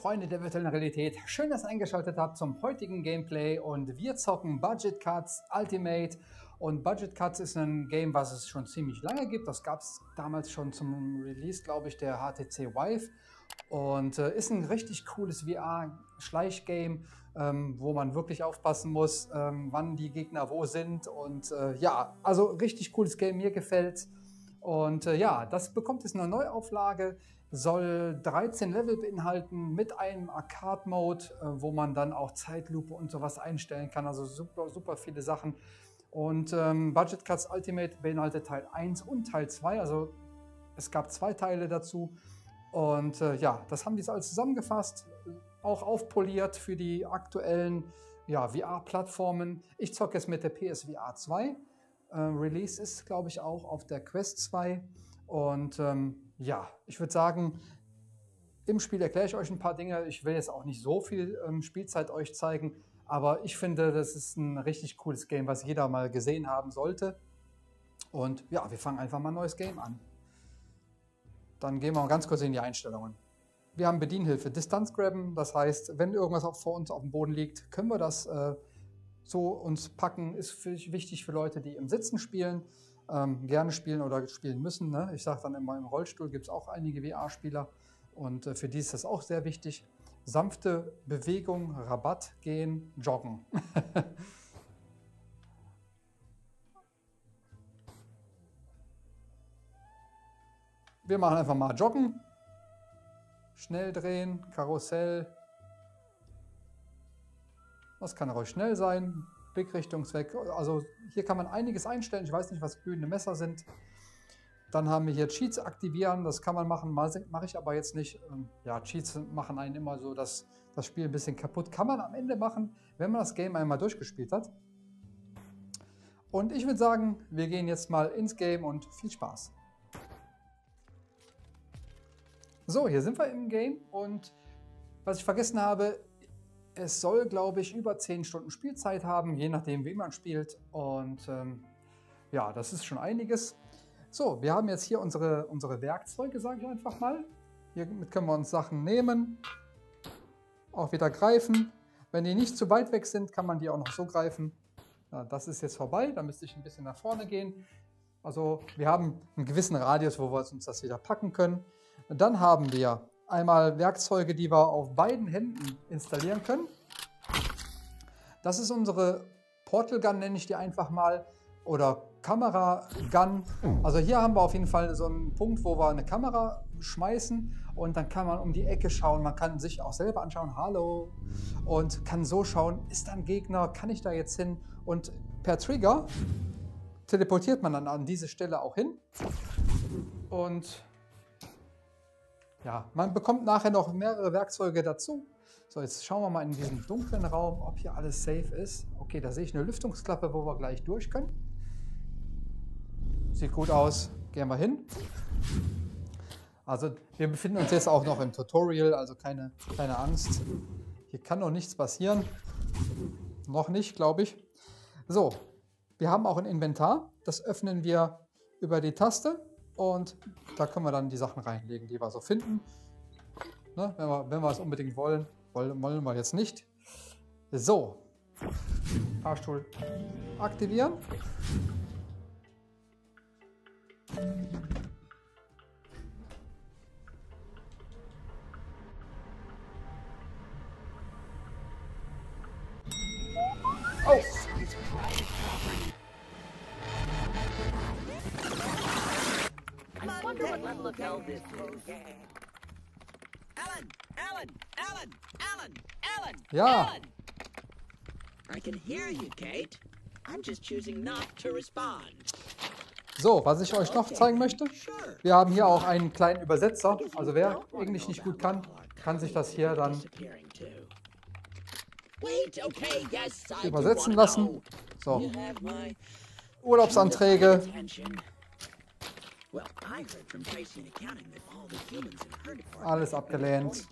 Freunde der virtuellen Realität, schön, dass ihr eingeschaltet habt zum heutigen Gameplay und wir zocken Budget Cuts Ultimate. Und Budget Cuts ist ein Game, was es schon ziemlich lange gibt. Das gab es damals schon zum Release, glaube ich, der HTC Vive. Und ist ein richtig cooles VR-Schleichgame, wo man wirklich aufpassen muss, wann die Gegner wo sind. Und ja, also richtig cooles Game, mir gefällt. Und ja, das bekommt jetzt eine Neuauflage, soll 13 Level beinhalten mit einem Arcade-Mode, wo man dann auch Zeitlupe und sowas einstellen kann. Also super, super viele Sachen. Und Budget Cuts Ultimate beinhaltet Teil 1 und Teil 2. Also es gab zwei Teile dazu. Und ja, das haben die jetzt alles zusammengefasst, auch aufpoliert für die aktuellen VR-Plattformen. Ich zocke jetzt mit der PSVR 2. Release ist, glaube ich, auch auf der Quest 2. Und ja, ich würde sagen, im Spiel erkläre ich euch ein paar Dinge. Ich will jetzt auch nicht so viel Spielzeit euch zeigen, aber ich finde, das ist ein richtig cooles Game, was jeder mal gesehen haben sollte. Und ja, wir fangen einfach mal ein neues Game an. Dann gehen wir mal ganz kurz in die Einstellungen. Wir haben Bedienhilfe, Distanzgrabben. Das heißt, wenn irgendwas auch vor uns auf dem Boden liegt, können wir das so uns packen. Ist wichtig für Leute, die im Sitzen spielen, gerne spielen oder spielen müssen. Ne? Ich sage dann immer, im Rollstuhl gibt es auch einige VR-Spieler und für die ist das auch sehr wichtig. Sanfte Bewegung, Rabatt, gehen, joggen. Wir machen einfach mal joggen, schnell drehen, Karussell. Das kann ruhig schnell sein, Blickrichtungsweg, also hier kann man einiges einstellen, ich weiß nicht, was glühende Messer sind. Dann haben wir hier Cheats aktivieren, das kann man machen, mache ich aber jetzt nicht. Ja, Cheats machen einen immer so das Spiel ein bisschen kaputt. Kann man am Ende machen, wenn man das Game einmal durchgespielt hat. Und ich würde sagen, wir gehen jetzt mal ins Game und viel Spaß. So, hier sind wir im Game und was ich vergessen habe, es soll, glaube ich, über 10 Stunden Spielzeit haben, je nachdem, wie man spielt. Und ja, das ist schon einiges. So, wir haben jetzt hier unsere Werkzeuge, sage ich einfach mal. Hiermit können wir uns Sachen nehmen, auch wieder greifen. Wenn die nicht zu weit weg sind, kann man die auch noch so greifen. Ja, das ist jetzt vorbei, da müsste ich ein bisschen nach vorne gehen. Also wir haben einen gewissen Radius, wo wir uns das wieder packen können. Und dann haben wir einmal Werkzeuge, die wir auf beiden Händen installieren können. Das ist unsere Portal Gun, nenne ich die einfach mal. Oder Kamera Gun. Also hier haben wir auf jeden Fall so einen Punkt, wo wir eine Kamera schmeißen und dann kann man um die Ecke schauen. Man kann sich auch selber anschauen, hallo, und kann so schauen, ist da ein Gegner, kann ich da jetzt hin? Und per Trigger teleportiert man dann an diese Stelle auch hin. Und ja, man bekommt nachher noch mehrere Werkzeuge dazu. So, jetzt schauen wir mal in diesem dunklen Raum, ob hier alles safe ist. Okay, da sehe ich eine Lüftungsklappe, wo wir gleich durch können. Sieht gut aus, gehen wir hin. Also wir befinden uns jetzt auch noch im Tutorial, also keine Angst. Hier kann noch nichts passieren. Noch nicht, glaube ich. So, wir haben auch ein Inventar. Das öffnen wir über die Taste und da können wir dann die Sachen reinlegen, die wir so finden. Ne? Wenn wir es unbedingt wollen wir jetzt nicht. So, Fahrstuhl aktivieren. Oh. Ja. So, was ich euch noch zeigen möchte, wir haben hier auch einen kleinen Übersetzer. Also wer Englisch nicht gut kann, kann sich das hier dann übersetzen lassen. So, Urlaubsanträge. Alles abgelehnt.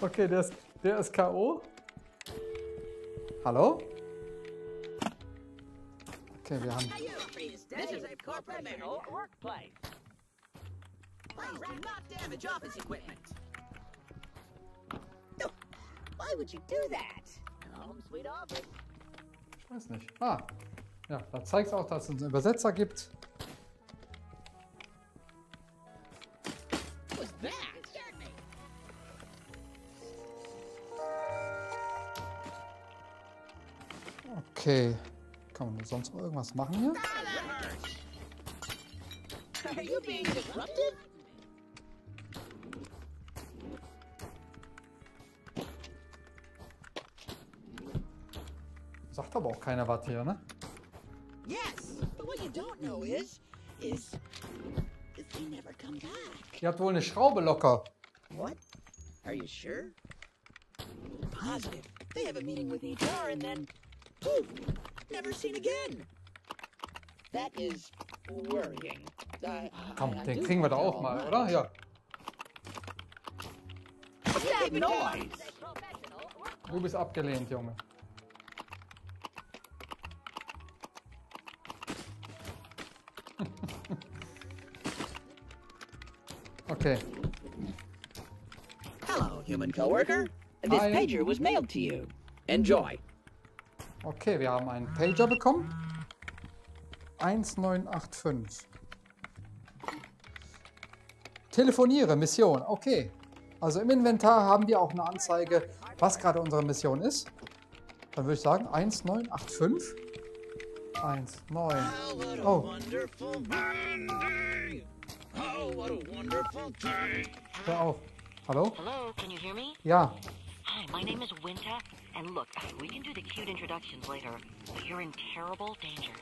Okay, der ist K.O. Hallo? Okay, wir haben. Ich weiß nicht. Ah, ja, da zeigt es auch, dass es einen Übersetzer gibt. Okay, kann man sonst noch irgendwas machen hier? Sagt aber auch keiner was hier, ne? Ihr habt wohl eine Schraube locker. What? Are you sure? Positive. They have a meeting with HR and then never seen again. That is worrying. Komm, den kriegen wir da auch mal, oder? Ja. Du bist abgelehnt, Junge. Okay. Hello, human coworker. This pager was mailed to you. Enjoy. Okay, wir haben einen Pager bekommen. 1985. Telefoniere, Mission. Okay. Also im Inventar haben wir auch eine Anzeige, was gerade unsere Mission ist. Dann würde ich sagen 1985. 19. Oh. Hör auf. Hallo? Ja. My name is Winter, and look, we can do the cute introductions later, but you're in terrible danger.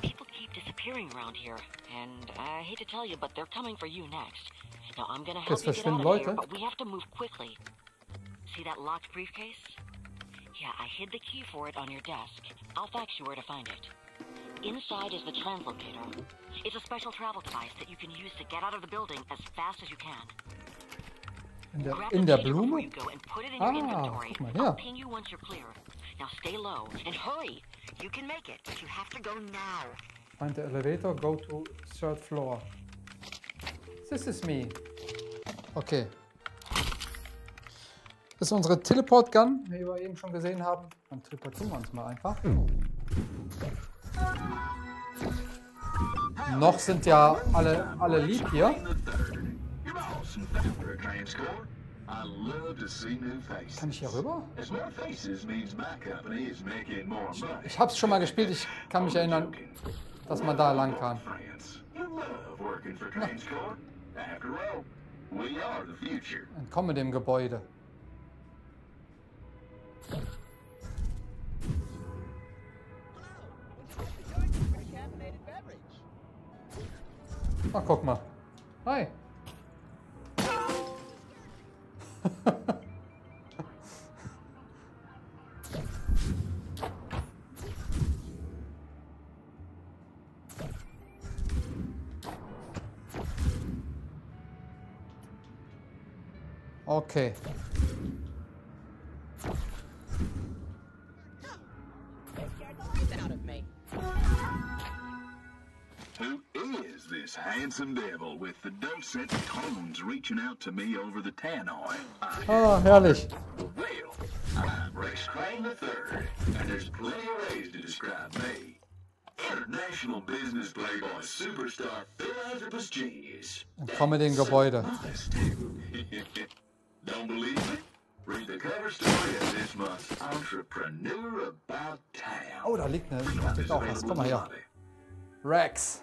People keep disappearing around here, and I hate to tell you, but they're coming for you next. Now, I'm gonna help you get out of here, but we have to move quickly. See that locked briefcase? Yeah, I hid the key for it on your desk. I'll fax you where to find it. Inside is the translocator. It's a special travel device that you can use to get out of the building as fast as you can. In der Blume? Ah, guck mal her. Find the elevator, go to third floor. This is me. Okay. Das ist unsere Teleport-Gun, die wir eben schon gesehen haben. Dann teleportieren wir uns mal einfach. Noch sind ja alle lieb hier. Kann ich hier rüber? Ich hab's schon mal gespielt, ich kann mich erinnern, dass man da lang kann. Entkomme dem Gebäude. Ach, guck mal. Hi. Okay. This handsome devil with the dulcet tones reaching out to me over the tannoy. Oh, herrlich. Well, I'm Rex Crane III, and there's plenty of ways to describe me. International business playboy superstar philanthropist genius. Entkomme dem Gebäude. Don't believe me? Read the cover story of this month's Entrepreneur About Town. Oh, da liegt auch was. Komm mal her. Rex.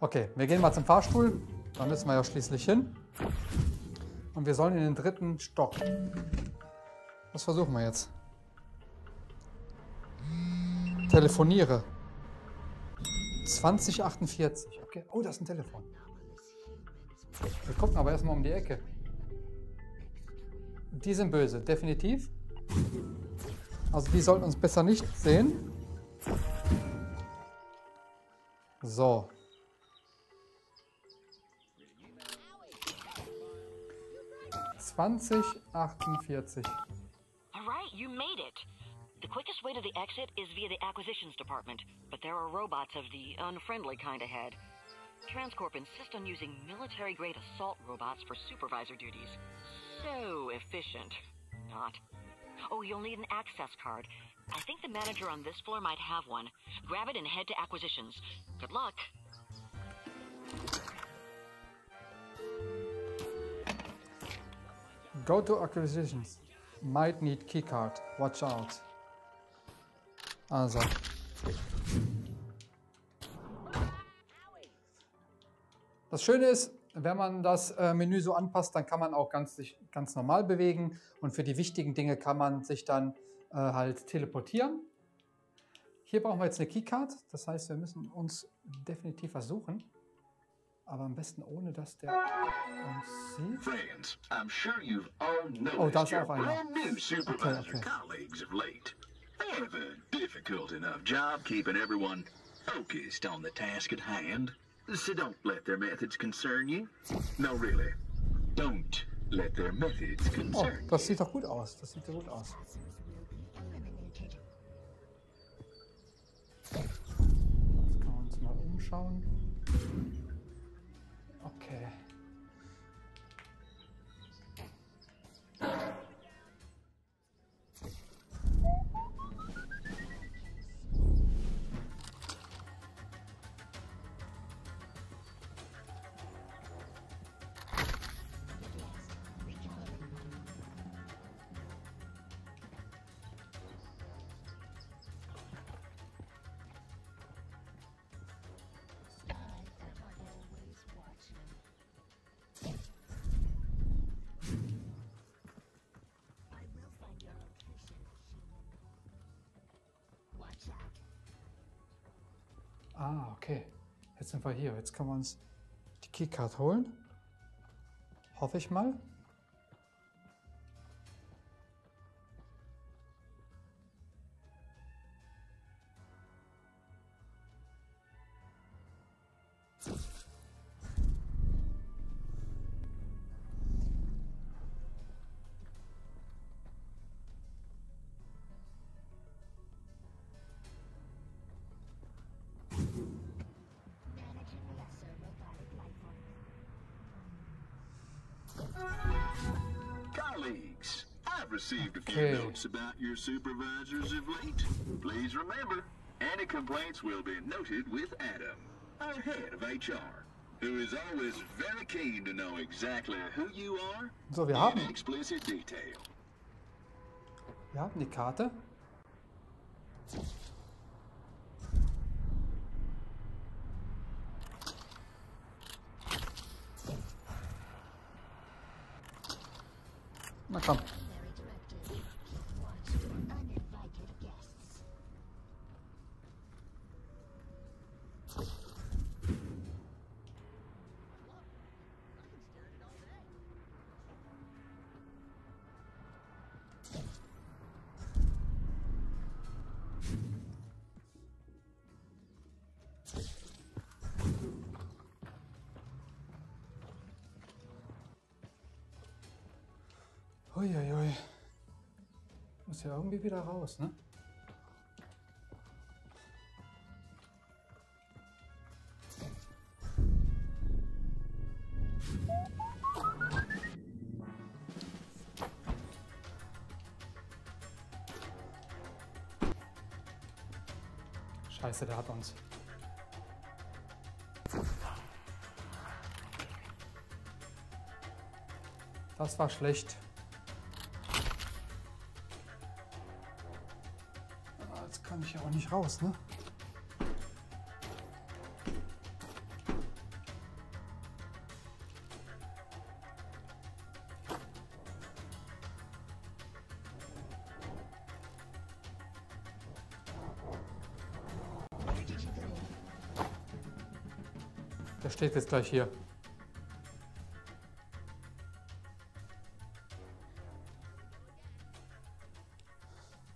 Okay, wir gehen mal zum Fahrstuhl, da müssen wir ja schließlich hin. Und wir sollen in den 3. Stock. Was versuchen wir jetzt? Telefoniere. 2048. Okay. Oh, das ist ein Telefon. Wir gucken aber erstmal um die Ecke. Die sind böse, definitiv. Also die sollten uns besser nicht sehen. So. All right, you made it. The quickest way to the exit is via the acquisitions department, but there are robots of the unfriendly kind ahead. Transcorp insists on using military-grade assault robots for supervisor duties. So efficient. Not. Oh, you'll need an access card. I think the manager on this floor might have one. Grab it and head to acquisitions. Good luck. Go to acquisitions. Might need keycard. Watch out. Also. Das Schöne ist, wenn man das Menü so anpasst, dann kann man auch sich ganz normal bewegen und für die wichtigen Dinge kann man sich dann halt teleportieren. Hier brauchen wir jetzt eine Keycard, das heißt, wir müssen uns definitiv versuchen, aber am besten ohne, dass der uns sieht. Friends, I'm sure you've all noticed oh, da ist auch einer. Okay. They have a difficult enough job keeping everyone focused on the task at hand. So don't let their methods concern you. No, really. Don't let their methods concern you. Oh, das sieht doch gut aus. Das sieht doch gut aus. Jetzt kann man uns mal umschauen. Okay. Ah, okay. Jetzt sind wir hier. Jetzt können wir uns die Keycard holen. Hoffe ich mal. Received a few notes about your supervisors of late. Please remember, any complaints will be noted with Adam, our head of HR, who is always very keen to know exactly who you are in explicit detail. Wir haben die Karte. Na komm. Uiuiui. Muss ja irgendwie wieder raus, ne? Scheiße, der hat uns. Das war schlecht. Kann ich ja auch nicht raus, ne? Der steht jetzt gleich hier.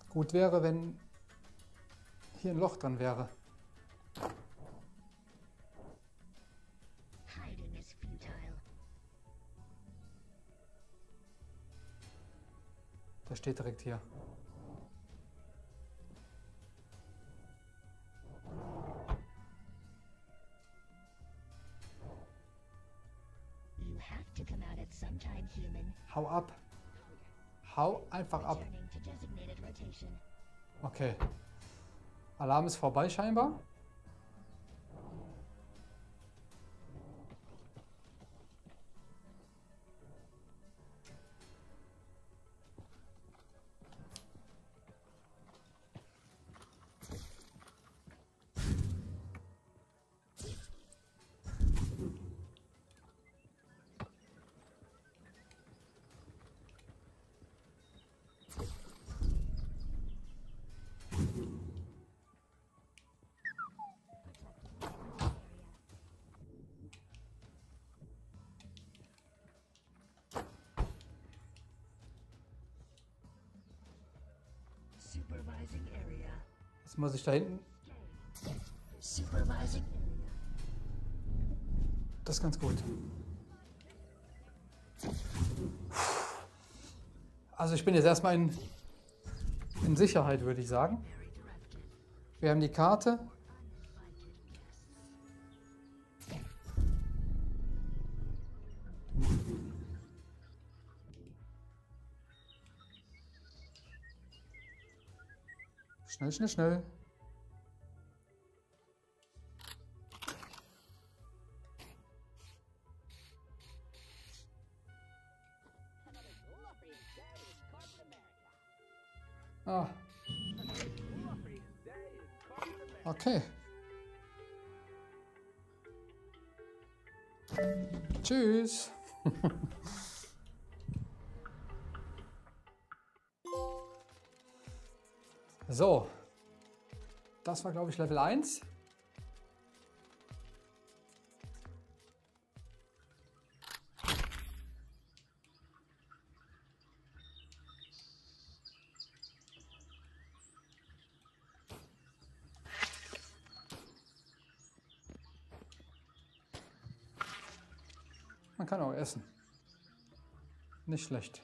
Gut wäre, wenn hier ein Loch dran wäre. Der steht direkt hier. Hau ab. Hau einfach ab. Okay. Alarm ist vorbei scheinbar. Jetzt muss ich da hinten. Das ist ganz gut. Also ich bin jetzt erstmal in Sicherheit, würde ich sagen. Wir haben die Karte. Schnell, schnell, schnell. Ah. Okay. Tschüss. So, das war, glaube ich, Level 1. Man kann auch essen. Nicht schlecht.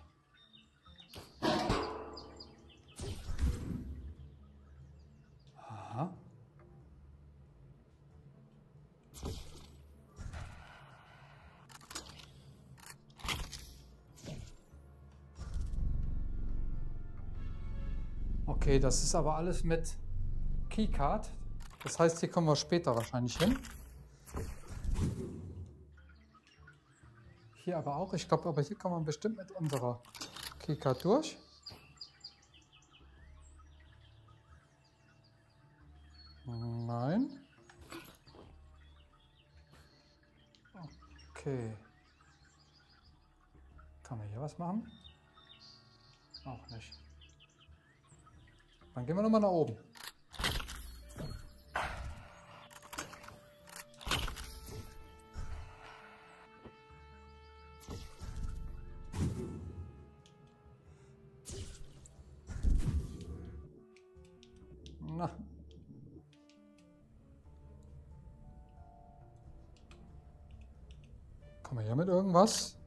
Okay, das ist aber alles mit Keycard. Das heißt, hier kommen wir später wahrscheinlich hin. Hier aber auch. Ich glaube, aber hier kommen wir bestimmt mit unserer Keycard durch. Nein. Okay. Kann man hier was machen? Auch nicht. Dann gehen wir nochmal nach oben. Na. Kommen wir hier mit irgendwas?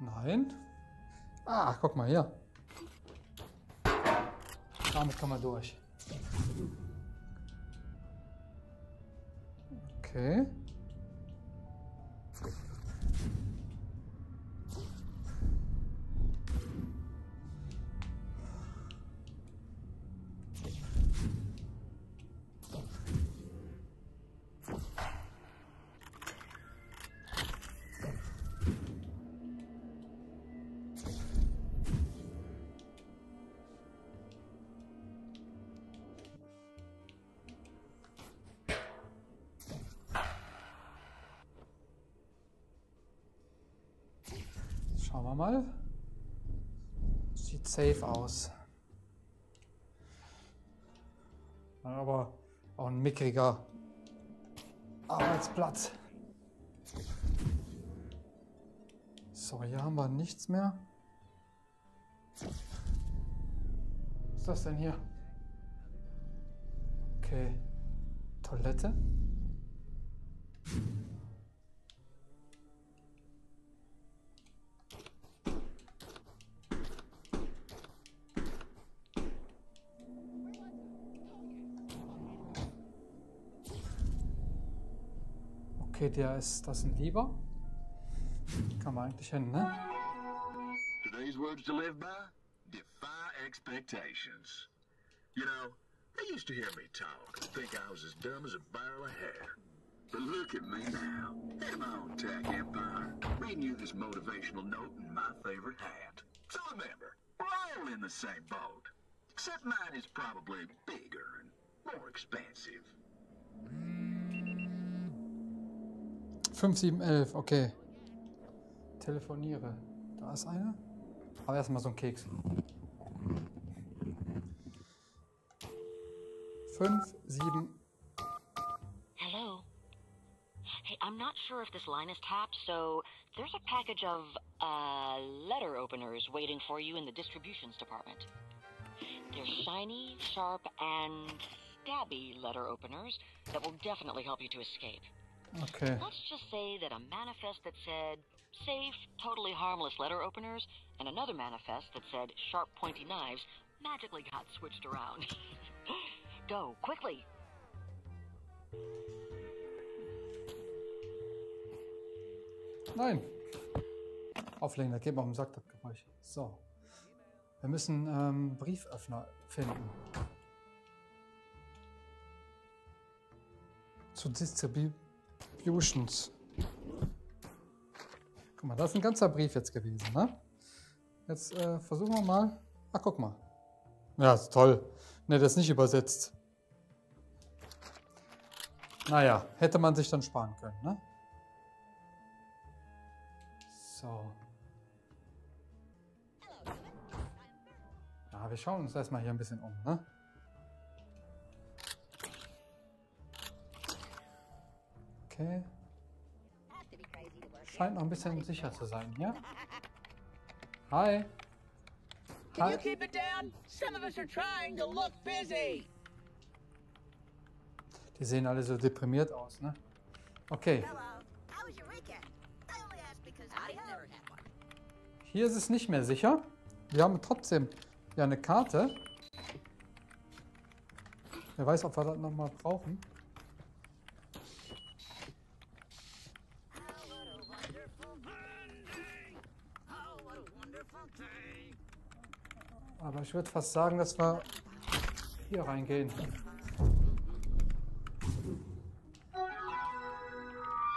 Nein. Ah, guck mal hier. Damit kann man durch. Okay. Schauen wir mal. Sieht safe aus. Aber auch ein mickriger Arbeitsplatz. So, hier haben wir nichts mehr. Was ist das denn hier? Okay. Toilette. Okay, der ist, das sind Lieber. Kann man eigentlich hin, ne? These words to live by, defy expectations. You know, they used to hear me talk and think I was as dumb as a barrel of hair. But look at me now, in my own tech empire, reading you this motivational note in my favorite hat. So remember, we're all in the same boat, except mine is probably bigger and more expensive. 5711, okay. Telefoniere. Da ist einer. Aber erstmal so ein Keks. 5, 7. Hello. Hey, I'm not sure if this line is tapped, so there's a package of letter openers waiting for you in the distributions department. They're shiny, sharp, and stabby letter openers that will definitely help you to escape. Okay. Let's just say that a manifest that said safe, totally harmless letter openers and another manifest that said sharp, pointy knives magically got switched around. Go, quickly! Nein! Auflegen, das geht mal um den Sack, das Geräusch. So. Wir müssen Brieföffner finden. Zu Distributions. Guck mal, das ist ein ganzer Brief jetzt gewesen, ne? Jetzt versuchen wir mal. Ach, guck mal. Ja, ist toll. Ne, das ist nicht übersetzt. Naja, hätte man sich dann sparen können, ne? So. Ja, wir schauen uns erstmal hier ein bisschen um, ne? Okay. Scheint noch ein bisschen sicher zu sein, ja? Hi. Can you keep it down? Some of us are trying to look busy. Die sehen alle so deprimiert aus, ne? Okay. Hier ist es nicht mehr sicher. Wir haben trotzdem ja eine Karte. Wer weiß, ob wir das nochmal brauchen. Aber ich würde fast sagen, dass wir hier reingehen.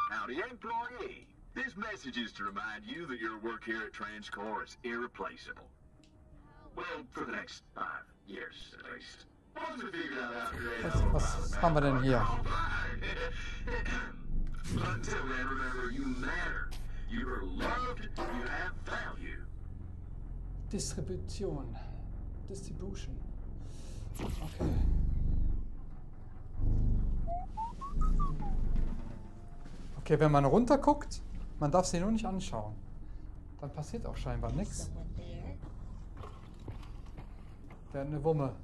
Howdy, employee. This message is to remind you that your work here at TransCore is irreplaceable. Well, for the next 5 years at least. Was haben wir denn hier? Until then, remember, you matter. You are loved. You have value. Distribution. Distribution. Okay. Okay, wenn man runterguckt, man darf sie nur nicht anschauen. Dann passiert auch scheinbar nichts. Der hat eine Wumme.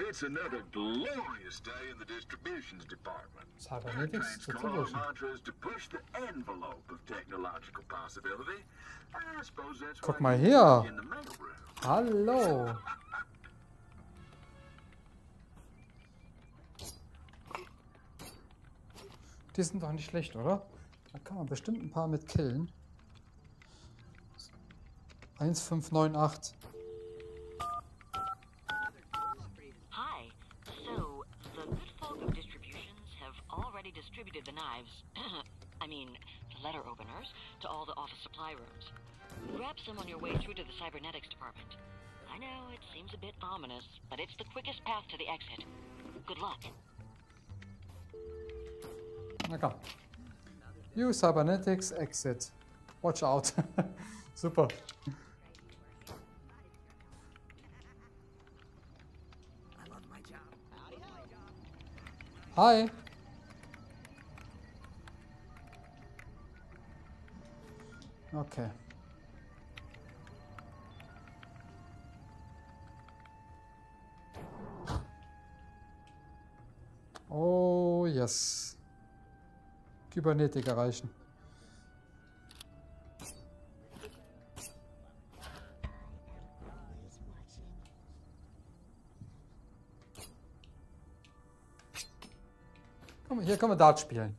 It's another glorious day in the distributions department. Our mantra is to push the envelope of technological possibility. I suppose that's why. Guck mal her. Hallo. Die sind doch nicht schlecht, oder? Da kann man bestimmt ein paar mit killen. 1598. Distributed the knives, I mean the letter openers, to all the office supply rooms. Grab some on your way through to the cybernetics department. I know it seems a bit ominous, but it's the quickest path to the exit. Good luck. Okay. You cybernetics exit. Watch out. Super. I love my job. Hi. Okay. Alias Kybernetik erreichen. Hier können wir Dart spielen.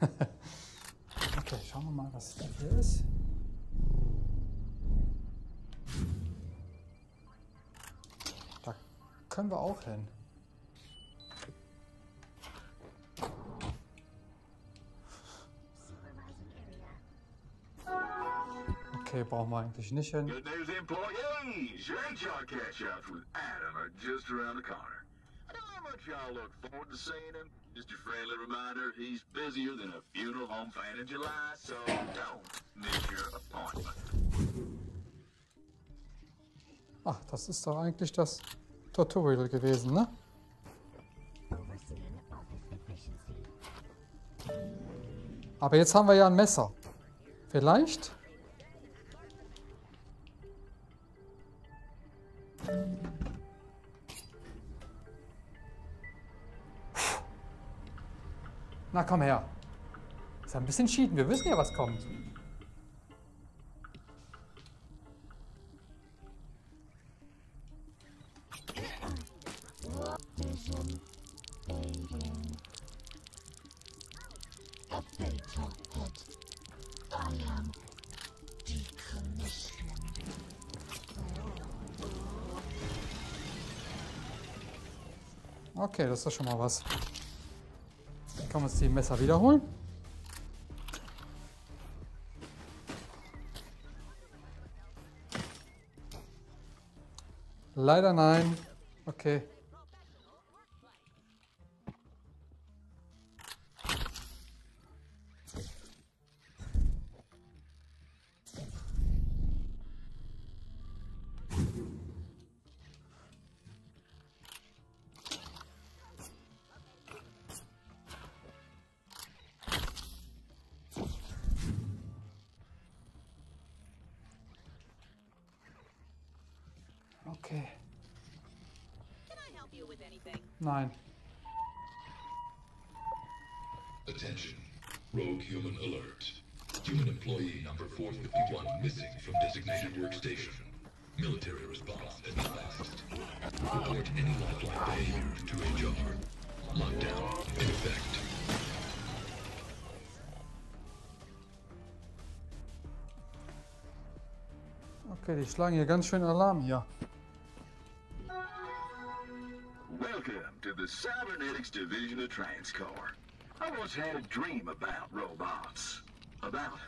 Okay, schauen wir mal, was hier ist. Da können wir auch hin. Okay, brauchen wir eigentlich nicht hin. Y'all look forward to seeing him. Just a friendly reminder, he's busier than a funeral home fan in July, so don't miss your appointment. Ach, das ist doch eigentlich das Tutorial gewesen, ne? Aber jetzt haben wir ja ein Messer. Vielleicht? Na komm her. Ist ja ein bisschen cheaten. Wir wissen ja, was kommt. Okay, das ist doch schon mal was. Kann man uns die Messer wiederholen? Leider nein. Okay. Okay. Nein. Attention. Rogue human alert. Human employee number 451 missing from designated workstation. Military response advised. Report any lifelike behavior to HR. Lockdown in effect. Okay, die schlagen hier ganz schön Alarm hier. To the Cybernetics Division of Transcar. I once had a dream about robots. About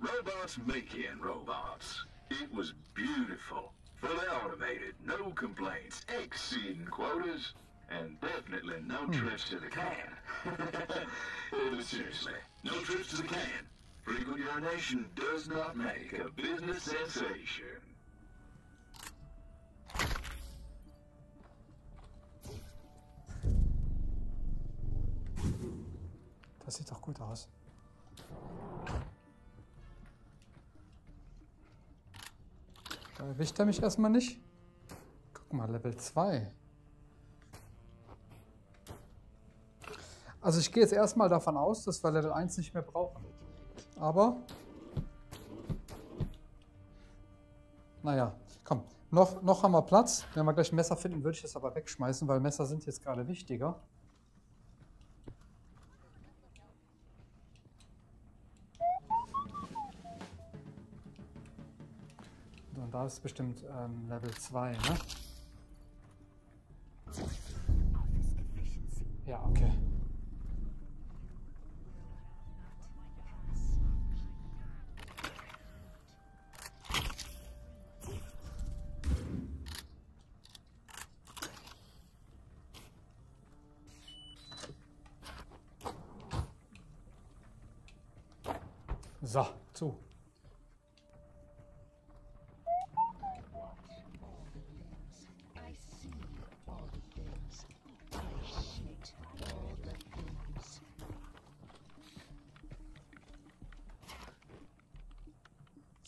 robots making robots. It was beautiful, fully automated, no complaints, exceeding quotas, and definitely no trips to the can. Seriously, no trips to the can. Frequent urination does not make a business sensation. Das sieht doch gut aus. Da erwischt er mich erstmal nicht. Guck mal, Level 2. Also ich gehe jetzt erstmal davon aus, dass wir Level 1 nicht mehr brauchen. Aber... Naja, komm. Noch haben wir Platz. Wenn wir gleich ein Messer finden, würde ich das aber wegschmeißen, weil Messer sind jetzt gerade wichtiger. Und da ist bestimmt Level 2, ne? Ja, okay. So, zu.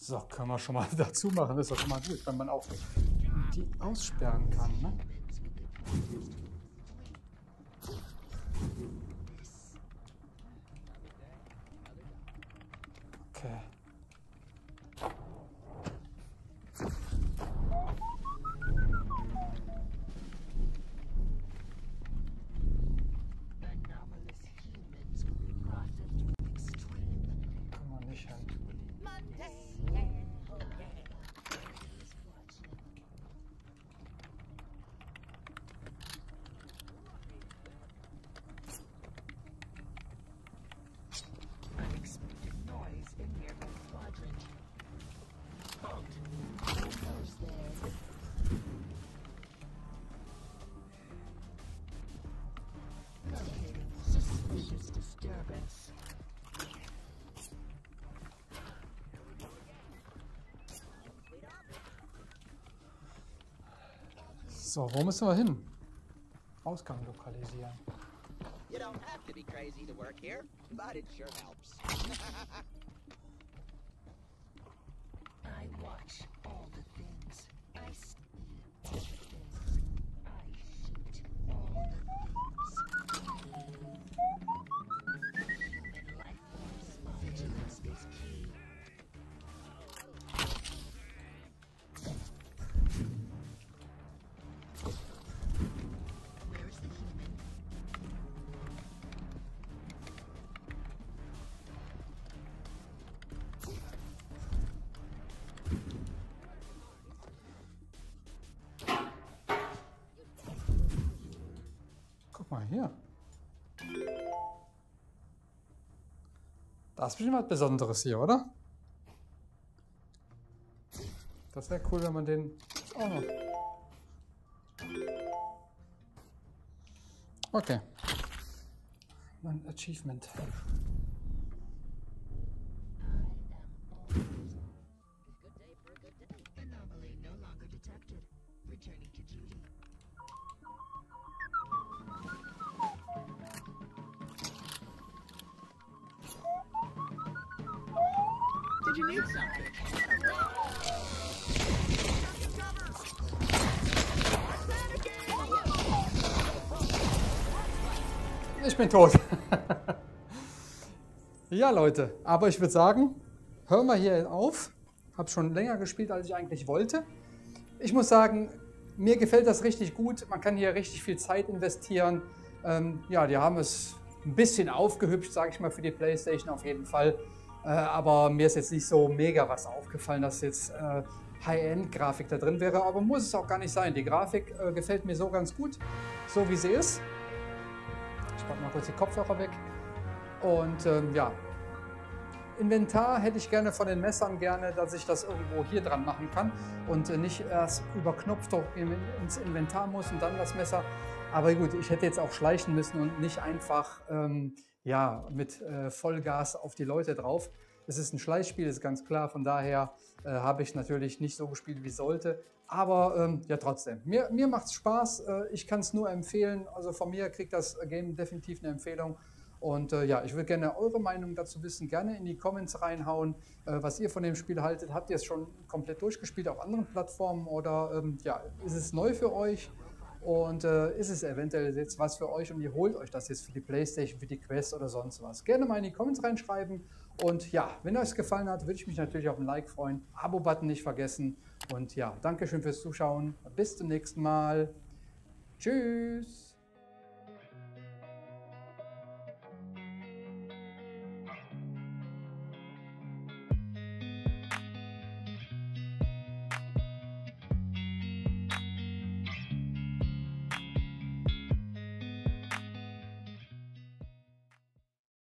So, können wir schon mal dazu machen, das ist doch schon mal gut, wenn man auch die aussperren kann, ne? So, wo müssen wir hin? Ausgang lokalisieren. Mal hier. Das ist bestimmt was Besonderes hier, oder? Das wäre cool, wenn man den auch noch... Okay. Ein Achievement. Ich bin tot. Ja, Leute, aber ich würde sagen, hören wir hier auf. Habe schon länger gespielt, als ich eigentlich wollte. Ich muss sagen, mir gefällt das richtig gut. Man kann hier richtig viel Zeit investieren. Ja, die haben es ein bisschen aufgehübscht, sage ich mal, für die PlayStation auf jeden Fall. Aber mir ist jetzt nicht so mega was aufgefallen, dass jetzt High-End-Grafik da drin wäre. Aber muss es auch gar nicht sein. Die Grafik gefällt mir so ganz gut, so wie sie ist. Ich packe mal kurz die Kopfhörer weg. Und ja, Inventar hätte ich gerne von den Messern gerne, dass ich das irgendwo hier dran machen kann und nicht erst über Knopfdruck ins Inventar muss und dann das Messer. Aber gut, ich hätte jetzt auch schleichen müssen und nicht einfach ja, mit Vollgas auf die Leute drauf. Es ist ein Schleichspiel, ist ganz klar. Von daher habe ich natürlich nicht so gespielt, wie sollte. Aber ja, trotzdem, mir macht es Spaß. Ich kann es nur empfehlen. Also von mir kriegt das Game definitiv eine Empfehlung. Und ja, ich würde gerne eure Meinung dazu wissen. Gerne in die Comments reinhauen, was ihr von dem Spiel haltet. Habt ihr es schon komplett durchgespielt auf anderen Plattformen? Oder ja, ist es neu für euch? Und ist es eventuell jetzt was für euch und ihr holt euch das jetzt für die PlayStation, für die Quest oder sonst was? Gerne mal in die Comments reinschreiben. Und ja, wenn euch es gefallen hat, würde ich mich natürlich auf ein Like freuen. Abo-Button nicht vergessen. Und ja, danke schön fürs Zuschauen. Bis zum nächsten Mal. Tschüss.